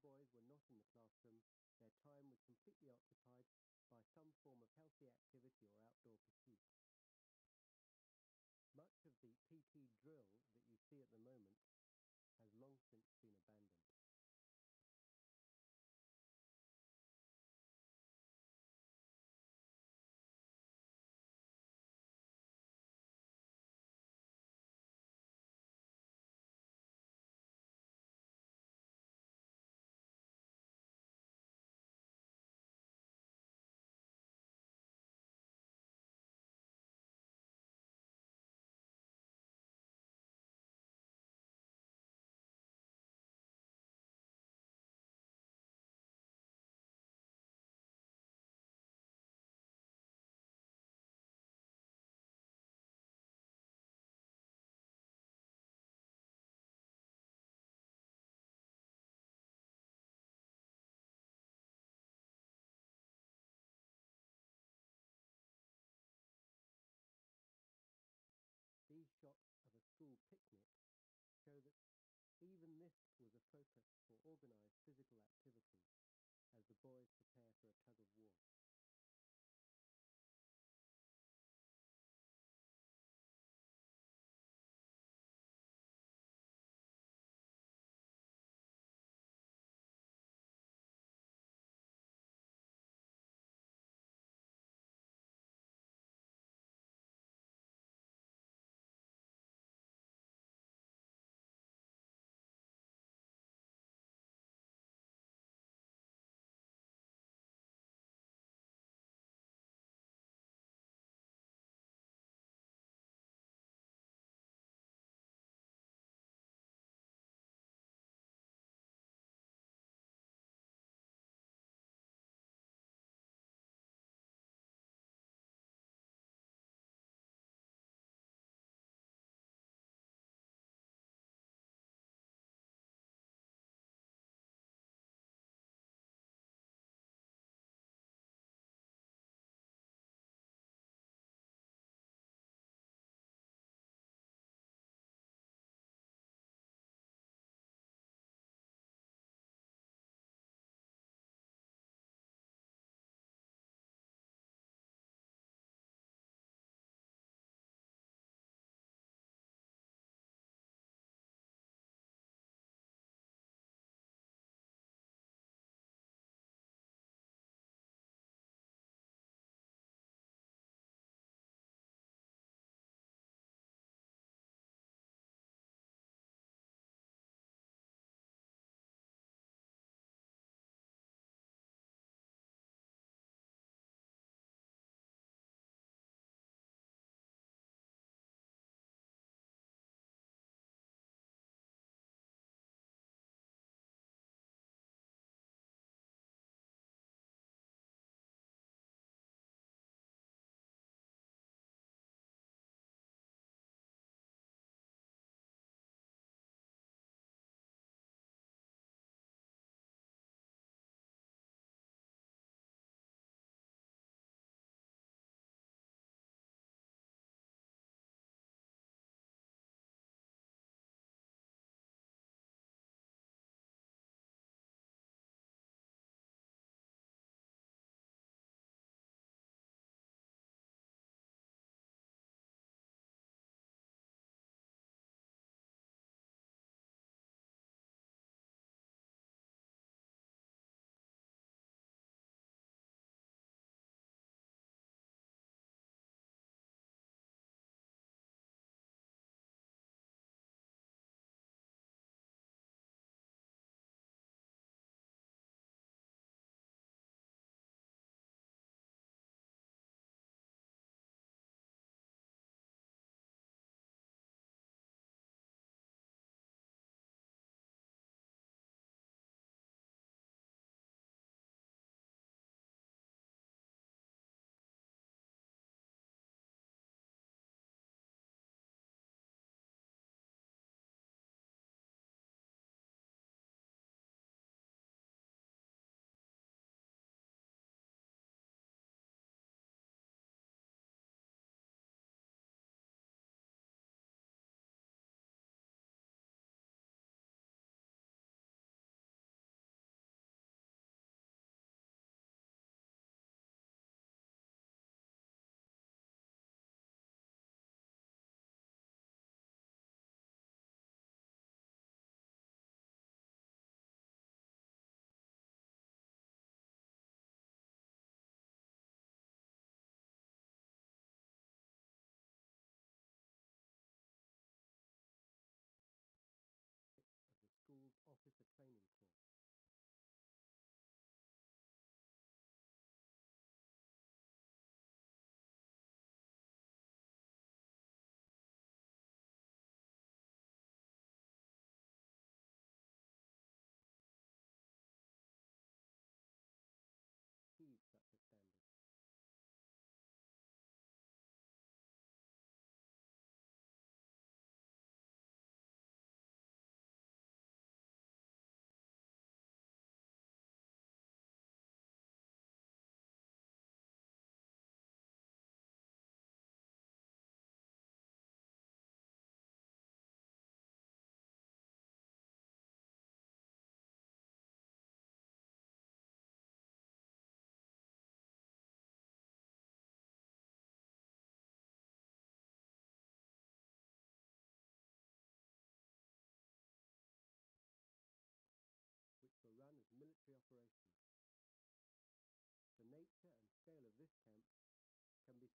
boys were not in the classroom, their time was completely occupied by some form of healthy activity or outdoor pursuit. Much of the PT drill that you see at the moment has long since been abandoned. These shots of a school picnic show that even this was a focus for organized physical activity as the boys prepare for a tug of war.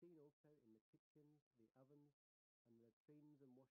seen also in the kitchens, the ovens, and the latrines and washing areas.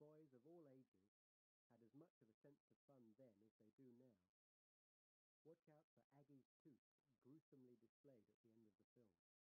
Boys of all ages had as much of a sense of fun then as they do now. Watch out for Aggie's tooth, gruesomely displayed at the end of the film.